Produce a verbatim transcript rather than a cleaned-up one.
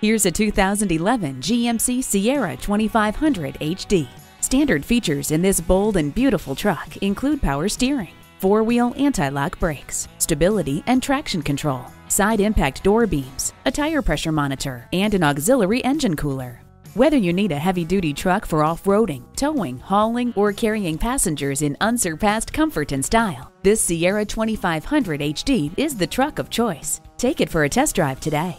Here's a two thousand eleven G M C Sierra twenty-five hundred H D. Standard features in this bold and beautiful truck include power steering, four-wheel anti-lock brakes, stability and traction control, side impact door beams, a tire pressure monitor, and an auxiliary engine cooler. Whether you need a heavy-duty truck for off-roading, towing, hauling, or carrying passengers in unsurpassed comfort and style, this Sierra twenty-five hundred H D is the truck of choice. Take it for a test drive today.